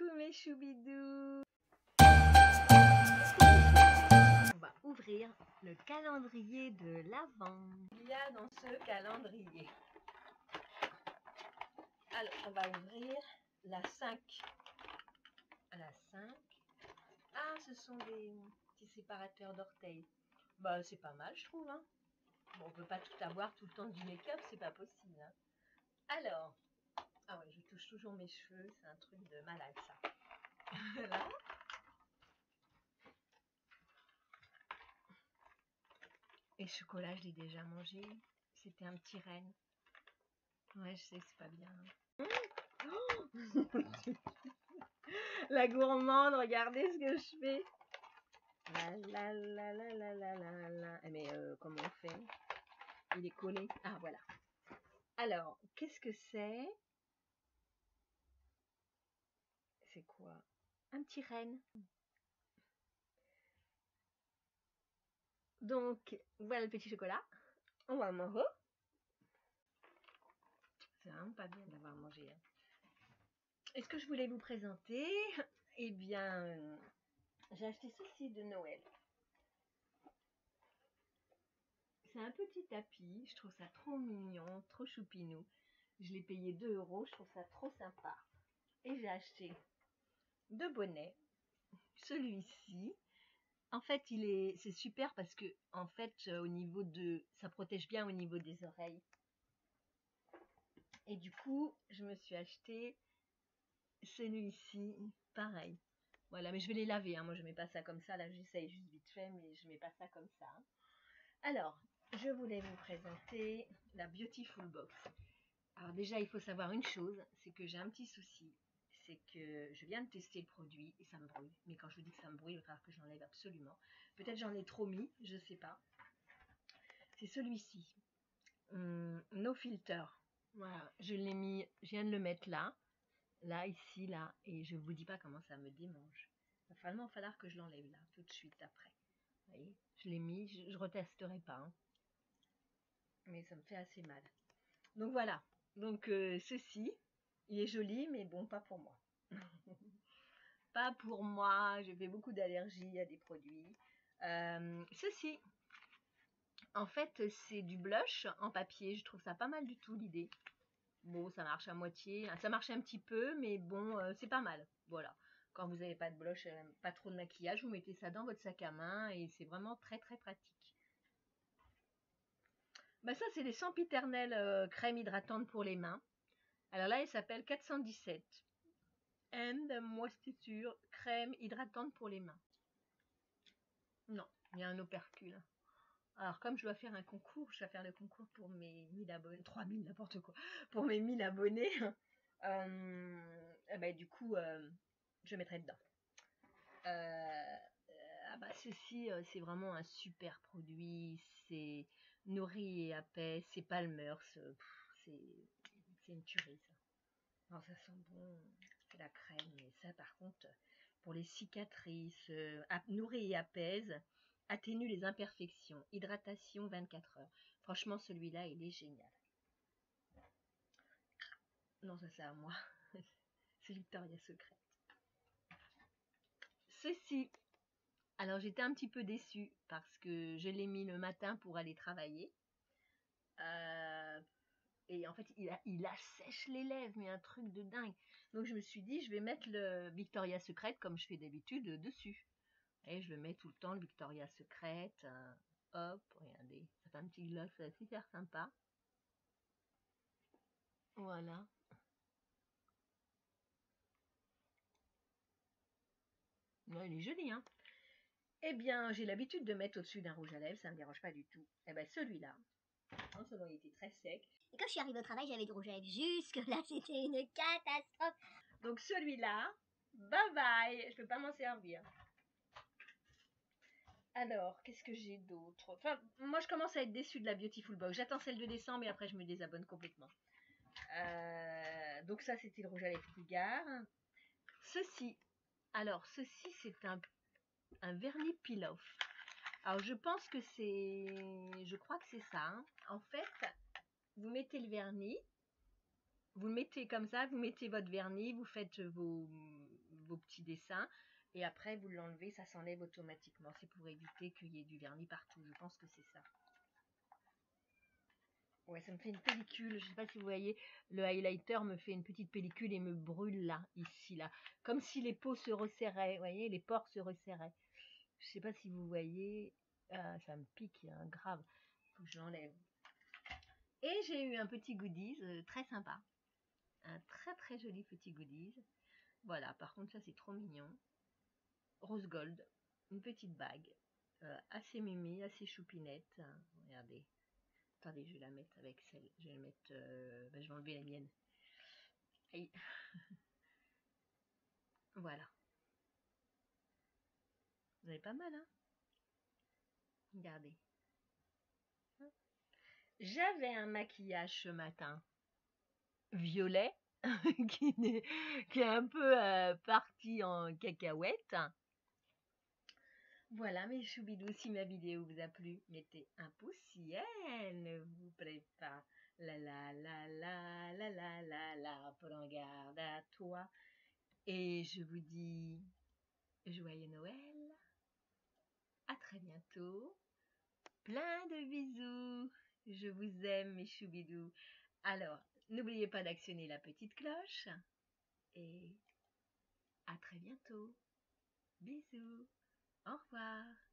Coucou mes choubidous! On va ouvrir le calendrier de l'Avent. Il y a dans ce calendrier. Alors, on va ouvrir la 5. La 5. Ah, ce sont des petits séparateurs d'orteils. Bah, c'est pas mal, je trouve. Hein. Bon, on peut pas tout avoir tout le temps du make-up, c'est pas possible. Hein. Alors, ah ouais, je touche toujours mes cheveux, c'est un truc de malade ça. Voilà. Et chocolat, je l'ai déjà mangé. C'était un petit renne. Ouais, je sais, c'est pas bien. Hein. Oh la gourmande, regardez ce que je fais. La la la la la la la. Mais comment on fait? Il est collé. Ah voilà. Alors, qu'est-ce que c'est? C'est quoi? Un petit renne. Donc, voilà le petit chocolat. On va en manger. C'est vraiment pas bien d'avoir mangé. Est-ce que je voulais vous présenter? Eh bien, j'ai acheté ceci de Noël. C'est un petit tapis. Je trouve ça trop mignon, trop choupinou. Je l'ai payé 2 €. Je trouve ça trop sympa. Et j'ai acheté 2 bonnets. Celui-ci, en fait, c'est super parce que, en fait, ça protège bien au niveau des oreilles. Et du coup, je me suis acheté celui-ci, pareil. Voilà, mais je vais les laver. Hein. Moi, je mets pas ça comme ça. Là, j'essaye juste vite fait, mais je mets pas ça comme ça. Hein. Alors, je voulais vous présenter la Beautiful Box. Alors déjà, il faut savoir une chose, c'est que j'ai un petit souci. C'est que je viens de tester le produit et ça me brouille. Mais quand je vous dis que ça me brouille, il va falloir que j'enlève absolument. Peut-être j'en ai trop mis, je sais pas. C'est celui-ci. No filter. Voilà, je l'ai mis, je viens de le mettre là. Là, ici, là. Et je vous dis pas comment ça me démange. Il va vraiment falloir que je l'enlève là, tout de suite après. Vous voyez, je l'ai mis, je retesterai pas. Hein. Mais ça me fait assez mal. Donc voilà. Donc ceci, il est joli, mais bon, pas pour moi. Pas pour moi, j'ai fait beaucoup d'allergies à des produits. Ceci, en fait, c'est du blush en papier. Je trouve ça pas mal du tout, l'idée. Bon, ça marche à moitié. Ça marche un petit peu, mais bon, c'est pas mal. Voilà, quand vous n'avez pas de blush, pas trop de maquillage, vous mettez ça dans votre sac à main et c'est vraiment très, très pratique. Bah ça, c'est les sempiternelles crèmes hydratantes pour les mains. Alors là, elle s'appelle 417. And moisture crème hydratante pour les mains. Non, il y a un opercule. Alors, comme je dois faire un concours, je vais faire le concours pour mes 1000 abonnés. 3000, n'importe quoi. Pour mes 1000 abonnés. Bah, du coup, je mettrai dedans. Ah bah, ceci, c'est vraiment un super produit. C'est... nourrit et apaise, c'est pas le mœurs, c'est une tuerie ça. Alors ça sent bon, c'est la crème, mais ça par contre, pour les cicatrices, nourrit et apaise, atténue les imperfections, hydratation 24 heures. Franchement, celui-là, il est génial. Non, ça c'est à moi, c'est Victoria's Secret. Ceci. Alors j'étais un petit peu déçue parce que je l'ai mis le matin pour aller travailler. Et en fait, il assèche les lèvres, mais un truc de dingue. Donc je me suis dit, je vais mettre le Victoria's Secret comme je fais d'habitude dessus. Et je le mets tout le temps, le Victoria's Secret. Hop, regardez, ça fait un petit gloss super sympa. Voilà. Ouais, il est joli, hein? Eh bien, j'ai l'habitude de mettre au-dessus d'un rouge à lèvres, ça ne me dérange pas du tout. Eh bien, celui-là, en ce moment, il était très sec. Et quand je suis arrivée au travail, j'avais du rouge à lèvres jusque-là, c'était une catastrophe. Donc celui-là, bye bye, je ne peux pas m'en servir. Alors, qu'est-ce que j'ai d'autre? Enfin, moi, je commence à être déçue de la Beautiful Box. J'attends celle de décembre et après, je me désabonne complètement. Donc ça, c'était le rouge à lèvres Cougar. Ceci. Alors, ceci, c'est un vernis peel-off. Alors je pense que c'est... je crois que c'est ça. Hein. En fait, vous mettez le vernis, vous le mettez comme ça, vous mettez votre vernis, vous faites vos vos petits dessins. Et après, vous l'enlevez, ça s'enlève automatiquement. C'est pour éviter qu'il y ait du vernis partout. Je pense que c'est ça. Ouais, ça me fait une pellicule. Je ne sais pas si vous voyez, le highlighter me fait une petite pellicule et me brûle là, ici, là. Comme si les peaux se resserraient, vous voyez, les pores se resserraient. Je ne sais pas si vous voyez. Ça me pique, hein, grave. Il faut que je l'enlève. Et j'ai eu un petit goodies très sympa. Un très très joli petit goodies. Voilà, par contre ça c'est trop mignon. Rose gold, une petite bague, assez mimi, assez choupinette. Hein, regardez. Attendez, je vais la mettre avec celle. Je vais la mettre. Ben, je vais enlever la mienne. Aïe. Voilà. Vous avez pas mal, hein? Regardez. Hein? J'avais un maquillage ce matin. Violet. qui est un peu parti en cacahuète. Voilà mes choubidous, si ma vidéo vous a plu, mettez un pouce si elle ne vous plaît pas. La la la la la la la la, prends garde à toi. Et je vous dis joyeux Noël, à très bientôt, plein de bisous, je vous aime mes choubidous. Alors, n'oubliez pas d'actionner la petite cloche et à très bientôt. Bisous. Au revoir.